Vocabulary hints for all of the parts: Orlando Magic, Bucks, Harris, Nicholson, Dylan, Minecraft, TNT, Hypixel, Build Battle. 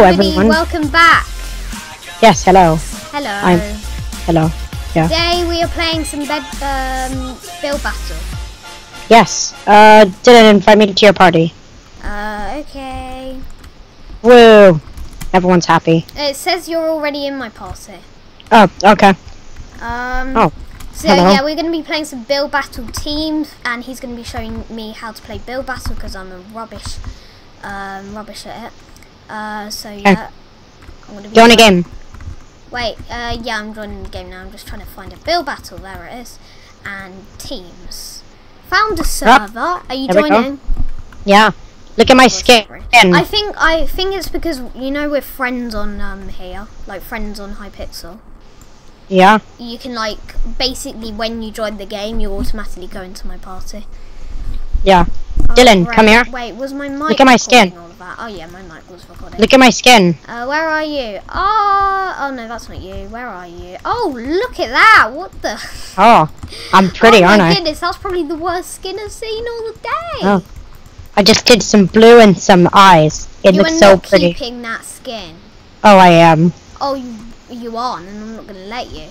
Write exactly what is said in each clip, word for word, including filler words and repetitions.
Hello, everyone. Welcome back. Yes, hello. Hello. I'm, hello. Yeah. Today we are playing some bed, um, build battle. Yes. Uh, Dylan, invite me to your party. Uh, okay. Woo! Everyone's happy. It says you're already in my party. Oh, okay. Um. Oh. So hello. Yeah, we're going to be playing some build battle teams, and he's going to be showing me how to play build battle because I'm a rubbish, um, rubbish at it. Uh, so yeah. I'm gonna be join a game. Wait, uh, yeah, I'm joining the game now. I'm just trying to find a build battle. There it is. And teams. Found a server. Are you there joining? Yeah. Look at my skin. I think I think it's because you know we're friends on um here, like friends on Hypixel. Yeah. You can like basically when you join the game, you automatically go into my party. Yeah. Oh, Dylan, great. Come here. Wait, was my mic? Look at my skin. All of that? Oh yeah, my mic was recording. Look at my skin. Uh, where are you? Oh, oh no, that's not you. Where are you? Oh, look at that. What the? Oh, I'm pretty, oh, aren't I? My goodness, that's probably the worst skin I've seen all the day. Oh. I just did some blue and some eyes. It you looks are so not pretty. You're keeping that skin. Oh, I am. Oh, you, you are, and I'm not going to let you.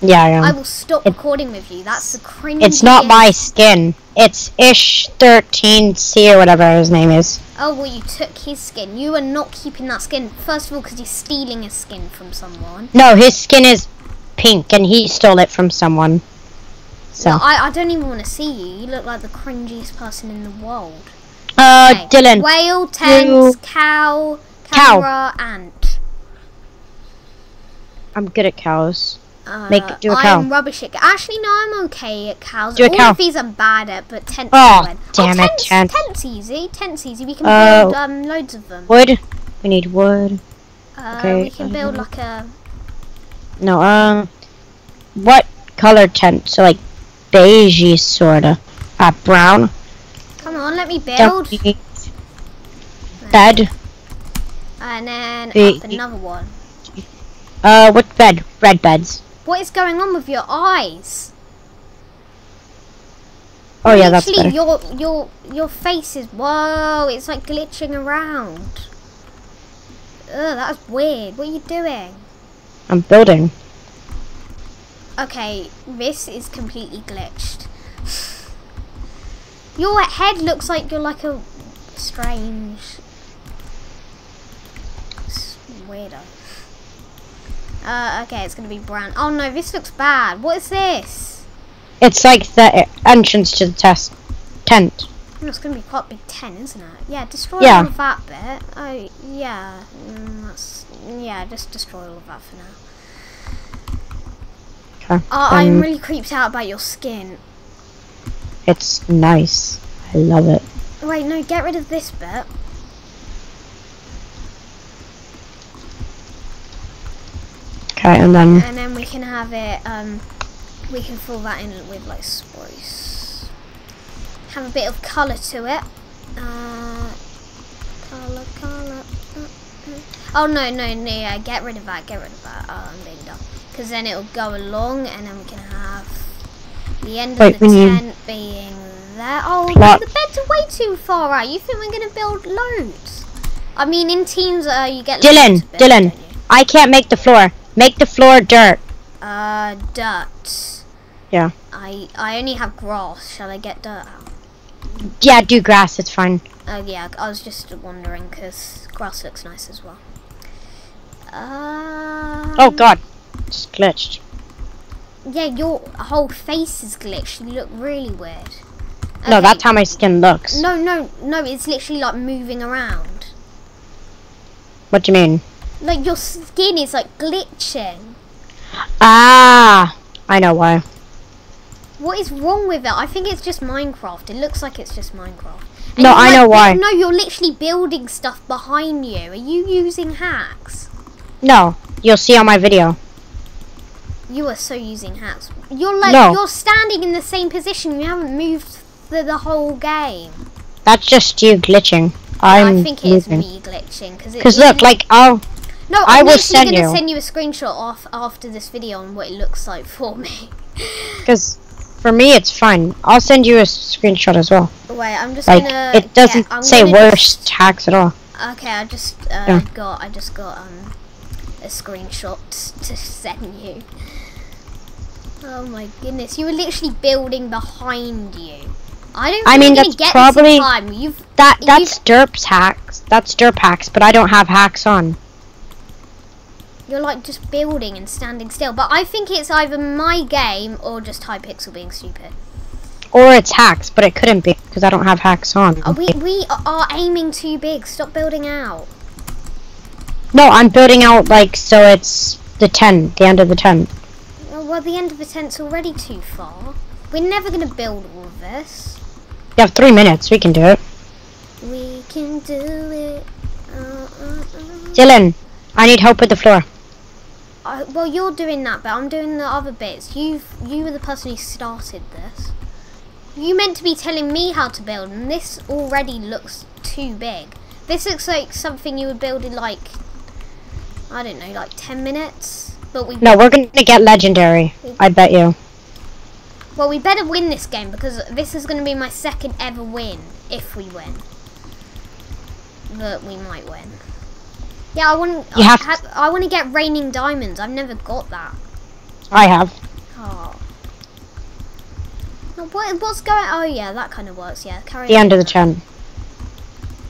Yeah, I am. I will stop it, recording with you. That's the cringe. It's not my skin. It's Ish thirteen C or whatever his name is. Oh, well, you took his skin. You are not keeping that skin. First of all, because he's stealing his skin from someone. No, his skin is pink, and he stole it from someone. So no, I, I don't even want to see you. You look like the cringiest person in the world. Uh, okay. Dylan. Whale, tens, cow, camera, cow. Ant. I'm good at cows. Uh, Make do a cow. I'm rubbish at cows. Actually, no, I'm okay at cows. Do a All cow. Of these I'm bad at, but tents. Oh, win. damn oh, it, tents. Tents easy. Tents easy. We can uh, build um loads of them. Wood. We need wood. Uh, okay. We can build like a. No. Um. Uh, what color tent? So like, beigey sorta. Uh, brown. Come on, let me build. Bed. And then up another one. Uh, what bed? Red beds. What is going on with your eyes? Oh yeah, that's better. Your your your face is whoa! It's like glitching around. Ugh, that's weird. What are you doing? I'm building. Okay, this is completely glitched. Your head looks like you're like a strange weirdo. Uh, okay, it's gonna be brown. Oh no, this looks bad. What is this? It's like the entrance to the test tent. Oh, it's gonna be quite a big tent, isn't it? Yeah, destroy yeah. all of that bit. Oh yeah, mm, that's yeah. Just destroy all of that for now. Okay. Oh, um, I'm really creeped out about your skin. It's nice. I love it. Wait, no, get rid of this bit. Okay, and then... And then we can have it, um... We can fill that in with, like, spruce. Have a bit of colour to it. Uh... Colour, colour... Oh, no, no, no, yeah, get rid of that, get rid of that. Oh, I'm being dumb. Because then it'll go along, and then we can have... The end Wait, of the tent being there. Oh, plot. The beds are way too far out. You think we're going to build loads? I mean, in teams, uh, you get Dylan, loads of beds, Dylan, I can't make the floor. Make the floor dirt. Uh, dirt. Yeah. I I only have grass. Shall I get dirt out? Yeah, do grass. It's fine. Oh, uh, yeah. I was just wondering because grass looks nice as well. Um, oh, God. It's glitched. Yeah, your whole face is glitched. You look really weird. Okay. No, that's how my skin looks. No, no, no. It's literally like moving around. What do you mean? Like your skin is like glitching. Ah, I know why. What is wrong with it? I think it's just Minecraft. It looks like it's just Minecraft. And no, I like, know why. No, you're literally building stuff behind you. Are you using hacks? No, you'll see on my video. You are so using hacks. You're like no. You're standing in the same position. You haven't moved the, the whole game. That's just you glitching. I'm I think it's me glitching because because look, like I'll no, I'm I will send gonna you. send you a screenshot off after this video on what it looks like for me. Because for me it's fine. I'll send you a screenshot as well. Wait, I'm just like, gonna. It doesn't yeah, say worst just, hacks at all. Okay, I just uh, yeah. got I just got um a screenshot to send you. Oh my goodness, you were literally building behind you. I don't. I mean, that's get probably this time. You've, that. That's derp's hacks. That's derp hacks, but I don't have hacks on. You're like just building and standing still, but I think it's either my game or just Hypixel being stupid. Or it's hacks, but it couldn't be because I don't have hacks on. Are we we are aiming too big. Stop building out. No, I'm building out like so. It's the tent, the end of the tent. Well, the end of the tent's already too far. We're never gonna build all of this. You have three minutes. We can do it. We can do it. Uh, uh, uh. Dylan, I need help with the floor. Uh, well, you're doing that, but I'm doing the other bits. You've you were the person who started this. You meant to be telling me how to build, and this already looks too big. This looks like something you would build in like, I don't know, like ten minutes. But we no, we're gonna get legendary. I bet you. Well, we better win this game because this is gonna be my second ever win if we win. But we might win. Yeah, I want. You I, have have, I want to get raining diamonds. I've never got that. I have. Oh. What, what's going on? Oh, yeah, that kind of works, yeah. Carry the on. End of the tent.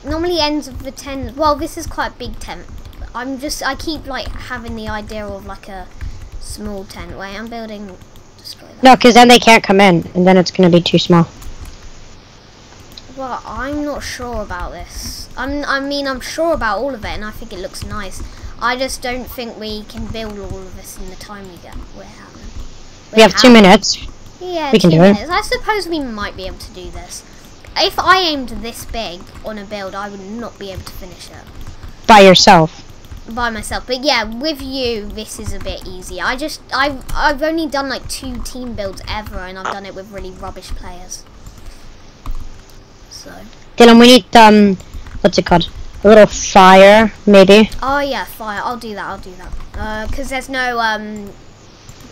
Normally ends of the tent. Well, this is quite a big tent. I'm just, I keep, like, having the idea of, like, a small tent. Wait, I'm building... Destroy that. No, because then they can't come in, and then it's going to be too small. Well, I'm not sure about this. I'm, I mean, I'm sure about all of it, and I think it looks nice. I just don't think we can build all of this in the time we get. We're having. We're we have having. two minutes. Yeah, we can do it. I suppose we might be able to do this. If I aimed this big on a build, I would not be able to finish it. By yourself? By myself. But yeah, with you, this is a bit easier. I just, I've, I've only done like two team builds ever, and I've done it with really rubbish players. So. Dylan, we need, um, what's it called? A little fire, maybe? Oh yeah, fire. I'll do that, I'll do that. Uh, because there's no, um...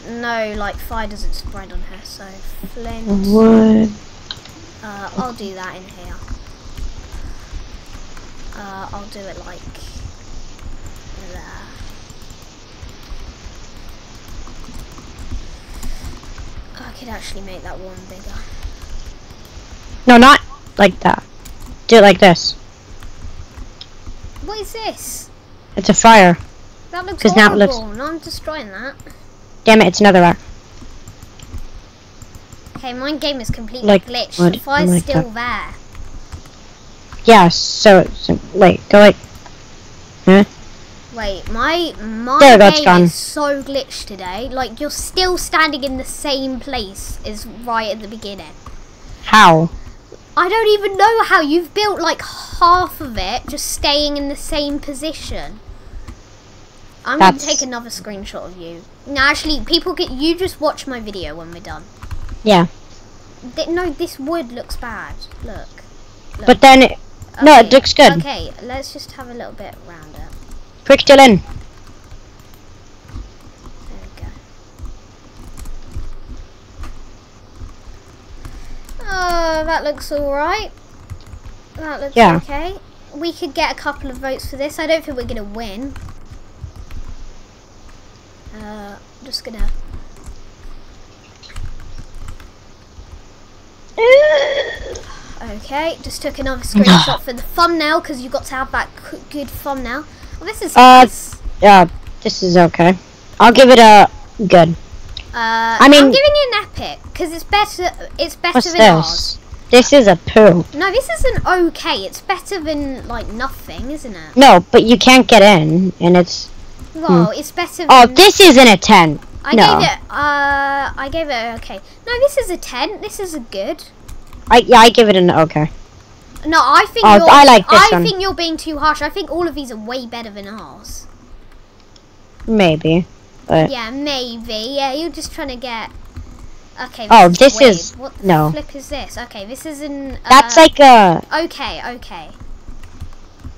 no, like fire doesn't spread on her, so flint. What? Uh, I'll do that in here. Uh, I'll do it like there. I could actually make that one bigger. No, not like that. Do it like this. What is this? It's a fire. That looks horrible. Now it looks... No, I'm destroying that. Damn it, it's another rock. Okay, my game is completely like, glitched. The fire's like still that. there. Yeah, so, so wait, go like huh? Wait, my my there, game gone. is so glitched today. Like you're still standing in the same place as right at the beginning. How? I don't even know how. You've built like half of it just staying in the same position. I'm That's... gonna take another screenshot of you. No, actually, people get you just watch my video when we're done. Yeah. Th no, this wood looks bad. Look. Look. But then, it, okay. no, it looks good. Okay, let's just have a little bit around it. Quick, Dylan. There we go. Oh, that looks all right. That looks yeah. okay. We could get a couple of votes for this. I don't think we're gonna win. Uh, I'm just gonna. Okay, just took another screenshot for the thumbnail because you got to have that good thumbnail. Oh, this is. Uh, nice. Yeah, this is okay. I'll give it a good. Uh, I mean, I'm giving it an epic because it's better. It's better what's than this? ours. This is a poo. No, this isn't okay. It's better than like nothing, isn't it? No, but you can't get in, and it's. Well, hmm. it's better. Than oh, this isn't a ten. I no. gave it. Uh, I gave it. Okay. No, this is a ten. This is a good. I yeah, I give it an okay. No, I think. Oh, you're, I like this I one. think you're being too harsh. I think all of these are way better than ours. Maybe. But yeah, maybe. Yeah, you're just trying to get. Okay. Oh, this is, this is what the no. flip is this? Okay, this is an. Uh, That's like a. Okay. Okay.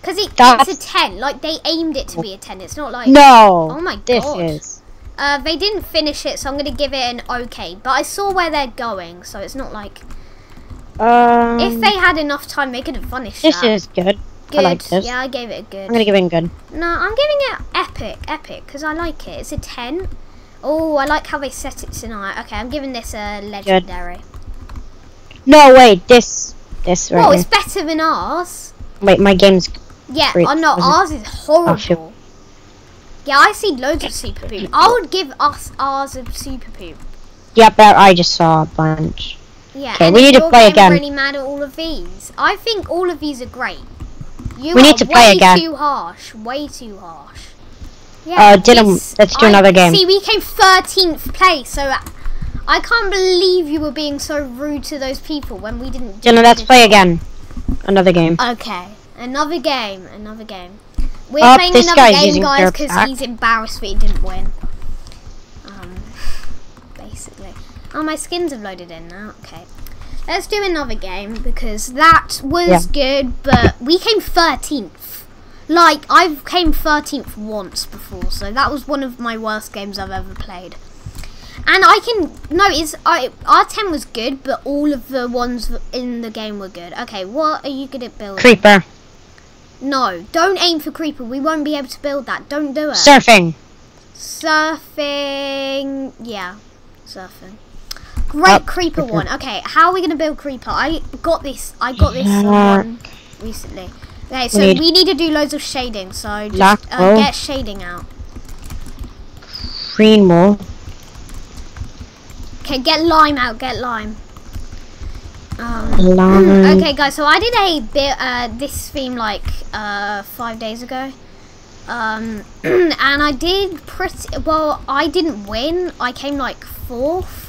Because it, it's a ten, like they aimed it to be a ten, it's not like... No! Oh my god. This is. Uh, they didn't finish it, so I'm going to give it an okay. But I saw where they're going, so it's not like... Um, if they had enough time, they could have finished it. This that. is good. Good. I liked it. Yeah, I gave it a good. I'm gonna give it a good. No, I'm giving it epic, epic, because I like it. It's a ten. Oh, I like how they set it tonight. Okay, I'm giving this a legendary. Good. No, wait, this, this. Right oh, here. It's better than ours. Wait, my game's. Yeah, oh no, ours is horrible. Yeah, I see loads of super poop. I would give us ours a super poop. Yeah, but I just saw a bunch. Yeah, okay, we need to play again. I'm really mad at all of these. I think all of these are great. You we need to play way again. Too harsh, way too harsh. Yeah, uh, Dylan, let's do I, another game. See, we came thirteenth place, so I can't believe you were being so rude to those people when we didn't. Do Dylan, let's play again. Another game. Okay, another game, another game. We're oh, playing another game, guys, because he's embarrassed that he didn't win. Um, basically. Oh, my skins have loaded in now. Okay. Let's do another game because that was yeah. good, but we came thirteenth. Like, I've came thirteenth once before, so that was one of my worst games I've ever played. And I can notice I, our ten was good, but all of the ones in the game were good. Okay, what are you good at building? Creeper. No, don't aim for creeper. We won't be able to build that. Don't do it. Surfing. Surfing. Yeah, surfing. Great oh, creeper one. Okay, how are we gonna build creeper? I got this. I got this one recently. Okay, so we need, we need to do loads of shading. So just uh, get shading out. Green wall. Okay, get lime out. Get lime. Um, lime. Okay, guys. So I did a bit uh, this theme like uh, five days ago. Um, and I did pretty well. I didn't win. I came like fourth.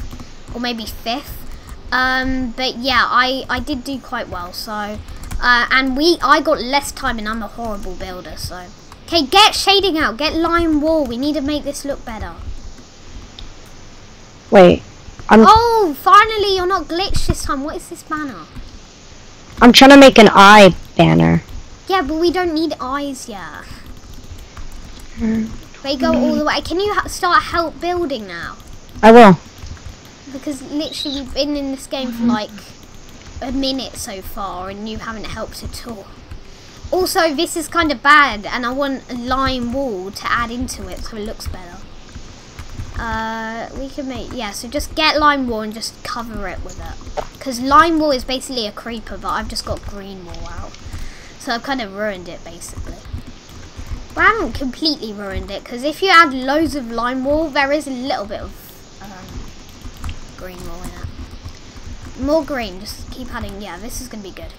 Or maybe fifth, um, but yeah, I I did do quite well. So, uh, and we I got less time, and I'm a horrible builder. So, okay, get shading out, get lime wall. We need to make this look better. Wait, I'm. Oh, finally, you're not glitched this time. What is this banner? I'm trying to make an eye banner. Yeah, but we don't need eyes yet. They go all the way. Can you ha start help building now? I will. Because literally we've been in this game for like a minute so far and you haven't helped at all. Also, this is kind of bad and I want a lime wall to add into it so it looks better. Uh, we can make, yeah, so just get lime wall and just cover it with it. Because lime wall is basically a creeper, but I've just got green wall out. So I've kind of ruined it basically. But I haven't completely ruined it because if you add loads of lime wall, there is a little bit of green wall in it. More green, just keep adding. Yeah, this is going to be good.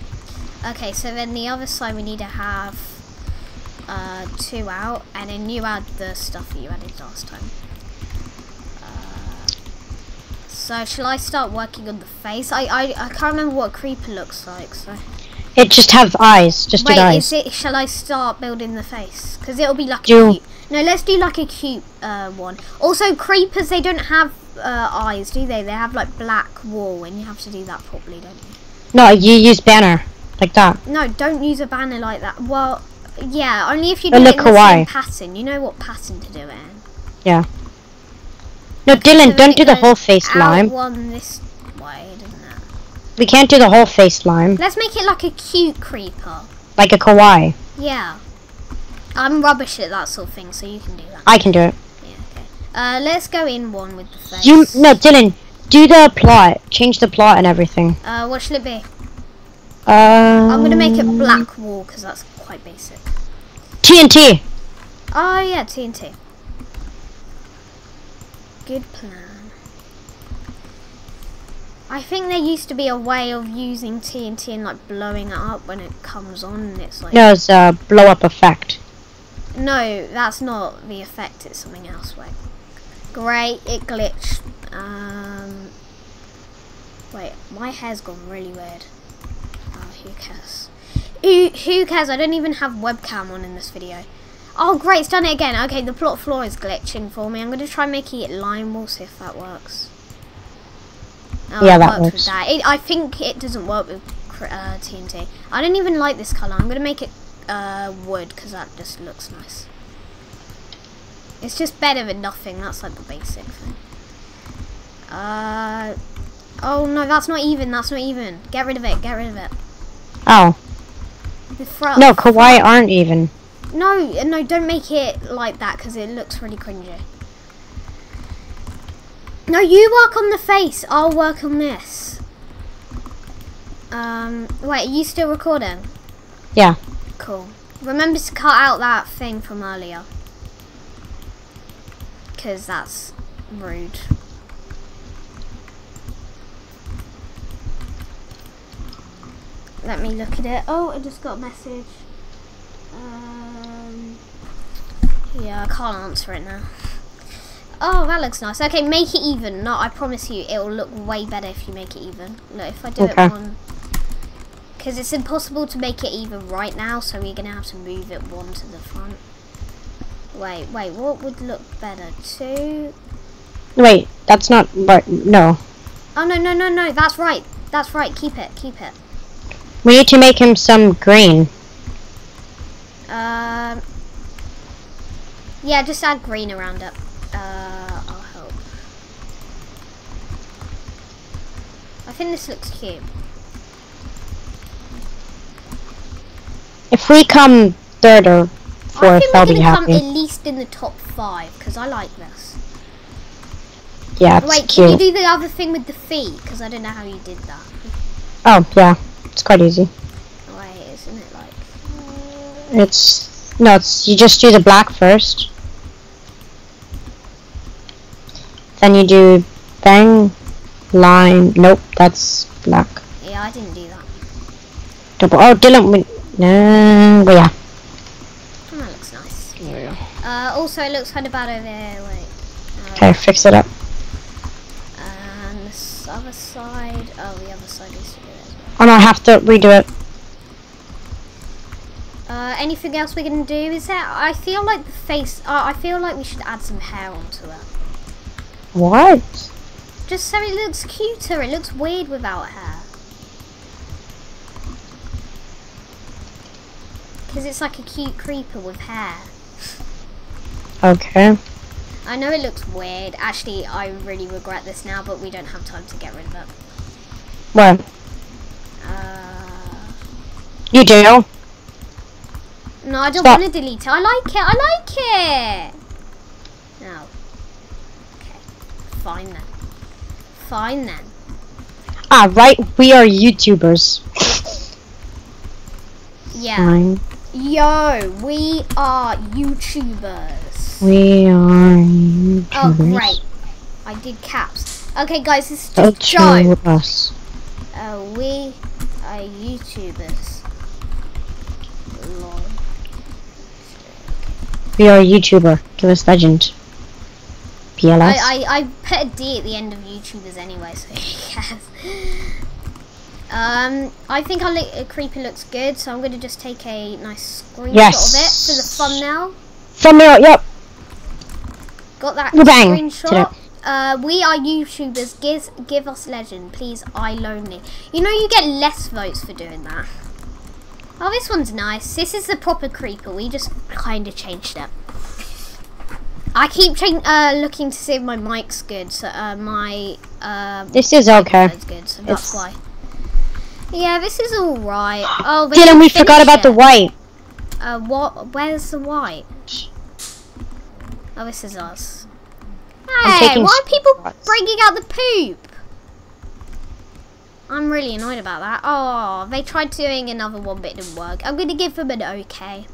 Okay, so then the other side we need to have uh, two out, and then you add the stuff that you added last time. Uh, so shall I start working on the face? I, I I can't remember what a creeper looks like, so. It just have eyes, just Wait, eyes. Wait, shall I start building the face? Because it'll be like do a cute. No, let's do like a cute uh, one. Also, creepers, they don't have Uh, eyes, do they? They have like black wool, and you have to do that properly, don't you? No, you use banner like that. No, don't use a banner like that. Well, yeah, only if you do it in the same pattern. You know what pattern to do it in. Yeah. No, Dylan, don't do the whole face lime. One this way, doesn't it? We can't do the whole face lime. Let's make it like a cute creeper. Like a kawaii. Yeah. I'm rubbish at that sort of thing, so you can do that. I can do it. Uh, let's go in one with the face. You, no, Dylan, do the plot. Change the plot and everything. Uh, what should it be? Um, I'm going to make it black wall, because that's quite basic. T N T! Oh, yeah, T N T. Good plan. I think there used to be a way of using T N T and, like, blowing it up when it comes on, and it's like... No, it's a blow-up effect. No, that's not the effect, it's something else, wait. Great, it glitched. Um, wait, my hair's gone really weird. Oh, who cares? Who, who cares? I don't even have webcam on in this video. Oh, great, it's done it again. Okay, the plot floor is glitching for me. I'm going to try making it lime wall, see if that works. Oh, yeah, that works. With that. It, I think it doesn't work with uh, T N T. I don't even like this colour. I'm going to make it uh, wood because that just looks nice. It's just better than nothing. That's like the basic thing. Uh, oh no, that's not even. That's not even. Get rid of it. Get rid of it. Oh. Fro no, kawaii aren't even. No, no, don't make it like that because it looks really cringy. No, you work on the face. I'll work on this. Um, wait, are you still recording? Yeah. Cool. Remember to cut out that thing from earlier. Because that's rude. Let me look at it. Oh, I just got a message. Um, yeah, I can't answer it now. Oh, that looks nice. Okay, make it even. No, I promise you, it'll look way better if you make it even. Look, if I do okay. it one... Because it's impossible to make it even right now, so we're going to have to move it one to the front. Wait, wait, what would look better? Two... Wait, that's not right. No. Oh, no, no, no, no, that's right. That's right, keep it, keep it. We need to make him some green. Um. Yeah, just add green around it. Uh, I'll help. I think this looks cute. If we come third or fourth, I think I'll we're be gonna happy. Come at least in the top five because I like this. Yeah, it's Wait, cute. Can you do the other thing with the feet? Because I don't know how you did that. Oh yeah. It's quite easy. Wait, isn't it like... It's... No, it's... You just do the black first. Then you do... Bang... Line... Nope, that's black. Yeah, I didn't do that. Double... Oh, Dylan... We, no... Well, yeah. Oh, that looks nice. Yeah. Uh, also, it looks kind of bad over here, wait. Okay, um, fix it up. And this other side... Oh, the other side is... And I have to redo it. Uh, anything else we're gonna do? Is there? I feel like the face. Uh, I feel like we should add some hair onto it. What? Just so it looks cuter. It looks weird without hair. Because it's like a cute creeper with hair. Okay. I know it looks weird. Actually, I really regret this now, but we don't have time to get rid of it. Why? You do? No, I don't want to delete it. I like it. I like it. No. Okay. Fine then. Fine then. Ah, right. We are YouTubers. Yeah. Fine. Yo, we are YouTubers. We are YouTubers. Oh, great. I did caps. Okay, guys, this is just Joe. Us. Uh, we are YouTubers. We are a YouTuber. Give us legend. P L S. I, I, I put a D at the end of YouTubers anyway, so yes. Um, I think our a creeper looks good, so I'm going to just take a nice screenshot yes. of it for the thumbnail. Thumbnail, yep. Got that Bang. screenshot. Uh, we are YouTubers. Giz, give us legend, please. I lonely. You know, you get less votes for doing that. Oh, this one's nice. This is the proper creeper. We just kind of changed it. I keep uh, looking to see if my mic's good. So uh, my uh, this is okay. Good, so that's why. Yeah, this is all right. Oh, Dylan, we forgot it. about the white. Uh, what? Where's the white? Oh, this is us. Hey, why are people bringing out the poop? I'm really annoyed about that. Oh, they tried doing another one, but it didn't work. I'm going to give them an okay.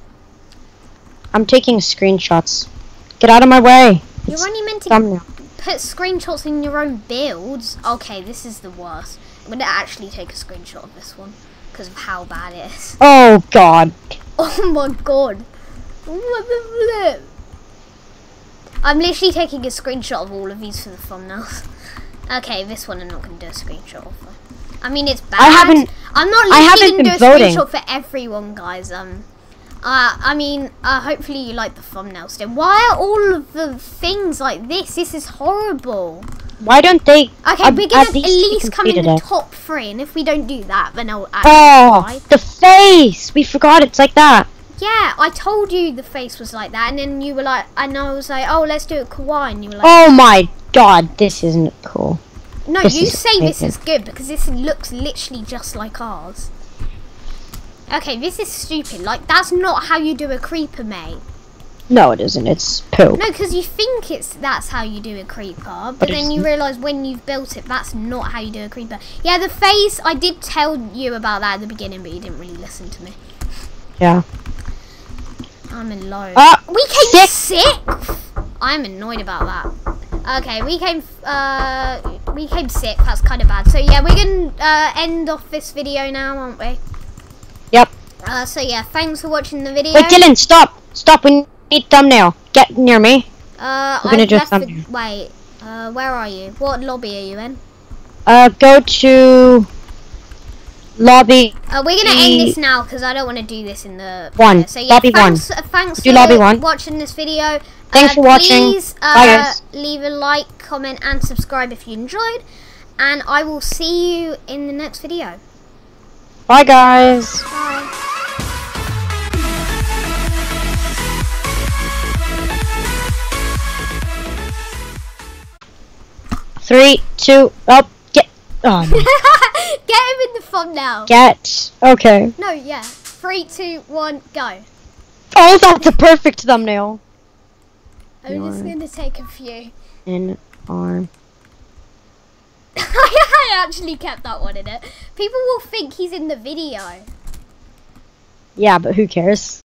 I'm taking screenshots. Get out of my way. You're it's only meant to thumbnail. put screenshots in your own builds. Okay, this is the worst. I'm going to actually take a screenshot of this one because of how bad it is. Oh, God. Oh, my God. I'm literally taking a screenshot of all of these for the thumbnails. Okay, this one I'm not going to do a screenshot of. I mean, it's bad. I haven't. I'm not literally going to do a voting. screenshot for everyone, guys. Um, uh, I mean, uh, hopefully you like the thumbnail still. Why are all of the things like this? This is horrible. Why don't they? Okay, I, we're going to at least come in the it. top three, and if we don't do that, then I'll actually Oh, die. the face! We forgot it's like that. Yeah, I told you the face was like that, and then you were like, and I was like, oh, let's do it kawaii, and you were like, oh my God, this isn't cool. No, this you say amazing. this is good because this looks literally just like ours. Okay, this is stupid. Like, that's not how you do a creeper, mate. No, it isn't. It's poop. No, because you think it's that's how you do a creeper, but, but then you realise when you've built it, that's not how you do a creeper. Yeah, the face, I did tell you about that at the beginning, but you didn't really listen to me. Yeah. I'm in low. Uh, we came sixth. sixth? I'm annoyed about that. Okay, we came uh, we came sixth. That's kind of bad. So, yeah, we're going to uh, end off this video now, aren't we? Yep. Uh, so, yeah, thanks for watching the video. Wait, Dylan, stop. Stop. We need thumbnail. Get near me. Uh, I'm going to do thumbnail. Wait, uh, where are you? What lobby are you in? Uh, go to... Lobby. Uh, we're gonna end this now because I don't want to do this in the one. So yeah, lobby thanks, one. Uh, thanks do for lobby one. watching this video. Thanks uh, for watching. Please uh, leave a like, comment, and subscribe if you enjoyed. And I will see you in the next video. Bye, guys. Bye. Three, two, up, get on. Get him in the thumbnail. Get. Okay. No, yeah. Three, two, one, go. Oh, that's a perfect thumbnail. I'm just gonna take a few. In arm. I actually kept that one in it. People will think he's in the video. Yeah, but who cares?